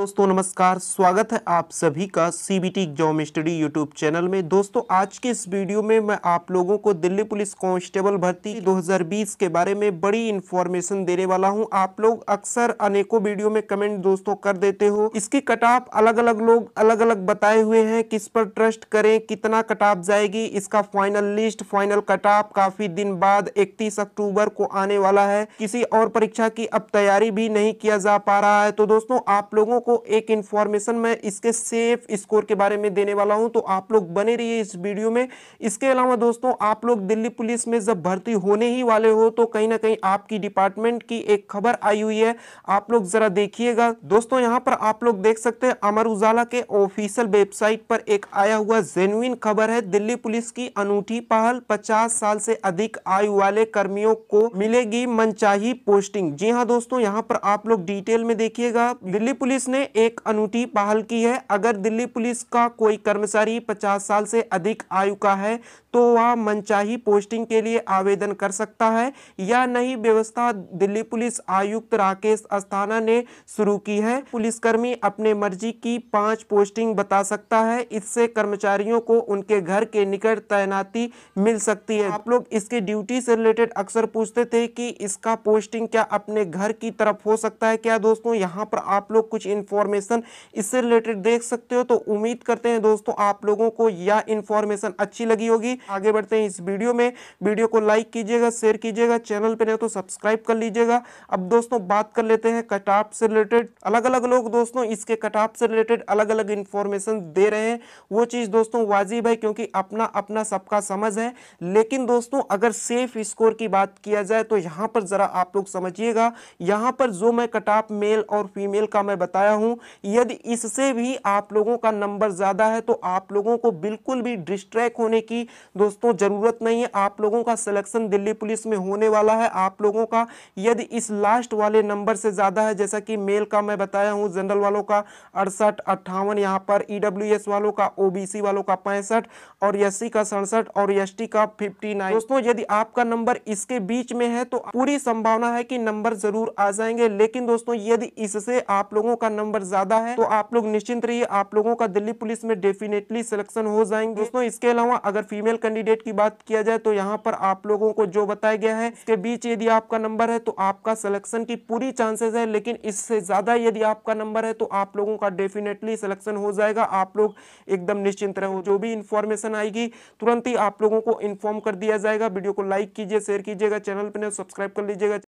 दोस्तों नमस्कार, स्वागत है आप सभी का CBT exam study YouTube channel में। दोस्तों आज के इस वीडियो में मैं आप लोगों को दिल्ली पुलिस कांस्टेबल भर्ती 2020 के बारे में बड़ी इन्फॉर्मेशन देने वाला हूं। आप लोग अक्सर अनेकों वीडियो में कमेंट दोस्तों कर देते हो। इसकी कट ऑफ अलग अलग लोग अलग अलग बताए हुए हैं, किस पर ट्रस्ट करें, कितना कट ऑफ जाएगी। इसका final list, final cut off काफी दिन बाद 31 अक्टूबर को आने वाला है। किसी और परीक्षा की अब तैयारी भी नहीं किया जा पा रहा है। तो दोस्तों आप लोगों को एक इंफॉर्मेशन मैं इसके सेफ स्कोर के बारे में देने वाला हूं, तो आप लोग बने रहिए इस वीडियो में। इसके अलावा दोस्तों आप लोग दिल्ली पुलिस में जब भर्ती होने ही वाले हो तो कहीं ना कहीं आपकी डिपार्टमेंट की एक खबर आई हुई है, आप लोग जरा देखिएगा। दोस्तों यहां पर आप लोग देख सकते हैं अमर उजाला के ऑफिशियल वेबसाइट पर एक आया हुआ जेन्युइन खबर है। दिल्ली पुलिस की अनूठी पहल, 50 साल से अधिक आयु वाले कर्मियों को मिलेगी मनचाही पोस्टिंग। जी हाँ दोस्तों, यहाँ पर आप लोग डिटेल में देखिएगा। दिल्ली पुलिस ने एक अनूठी पहल की है। अगर दिल्ली पुलिस का कोई कर्मचारी 50 साल से अधिक आयु का है तो वह मनचाही पोस्टिंग के लिए आवेदन कर सकता है या नहीं, व्यवस्था दिल्ली पुलिस आयुक्त राकेश अस्थाना ने शुरू की है। पुलिसकर्मी अपने मर्जी की 5 पोस्टिंग बता सकता है। इससे कर्मचारियों को उनके घर के निकट तैनाती मिल सकती है। आप लोग इसके ड्यूटी से रिलेटेड अक्सर पूछते थे कि इसका पोस्टिंग क्या अपने घर की तरफ हो सकता है क्या। दोस्तों यहाँ पर आप लोग कुछ इंफॉर्मेशन इससे रिलेटेड देख सकते हो। तो उम्मीद करते हैं दोस्तों आप लोगों को यह इंफॉर्मेशन अच्छी लगी होगी। आगे बढ़ते हैं इस वीडियो में। वीडियो को लाइक कीजिएगा, शेयर कीजिएगा, चैनल पे नहीं तो सब्सक्राइब कर लीजिएगा। अब दोस्तों बात कर लेते हैं कट ऑफ से रिलेटेड। अलग अलग लोग दोस्तों इसके कट ऑफ से रिलेटेड अलग अलग इंफॉर्मेशन दे रहे हैं। वो चीज दोस्तों वाजिब है क्योंकि अपना अपना सबका समझ है। लेकिन दोस्तों अगर सेफ स्कोर की बात किया जाए तो यहाँ पर जरा आप लोग समझिएगा। यहाँ पर जो मैं कट ऑफ मेल और फीमेल का मैं बताया हूं, यदि इससे भी आप लोगों का नंबर ज्यादा है तो आप लोगों को बिल्कुल भी डिस्ट्रैक्ट होने की दोस्तों जरूरत नहीं है। आप लोगों का सिलेक्शन दिल्ली पुलिस में होने वाला है। आप लोगों का यदि इस लास्ट वाले नंबर से ज्यादा है, जैसा कि मेल का मैं बताया हूं, जनरल वालों का 68, 58, यहाँ पर EWS वालों का, OBC वालों का 65 और SC का 67 और ST का 59। दोस्तों यदि आपका नंबर इसके बीच में है तो पूरी संभावना है कि नंबर जरूर आ जाएंगे। लेकिन दोस्तों यदि इससे आप लोगों का नंबर ज्यादा है तो आप लोग निश्चिंत रहिए, आप लोगों का दिल्ली पुलिस में डेफिनेटली सिलेक्शन हो जाएंगे। दोस्तों इसके अलावा अगर फीमेल कैंडिडेट की बात किया जाए तो यहाँ पर आप लोगों को जो बताया गया है, इसके बीच यदि आपका नंबर है तो आपका सिलेक्शन की पूरी चांसेस है। लेकिन इससे ज्यादा यदि आपका नंबर है तो आप लोगों का डेफिनेटली सिलेक्शन हो जाएगा। आप लोग एकदम निश्चिंत रहो। जो भी इंफॉर्मेशन आएगी तुरंत ही आप लोगों को इन्फॉर्म कर दिया जाएगा। वीडियो को लाइक कीजिए, शेयर कीजिएगा, चैनल पर सब्सक्राइब कर लीजिएगा।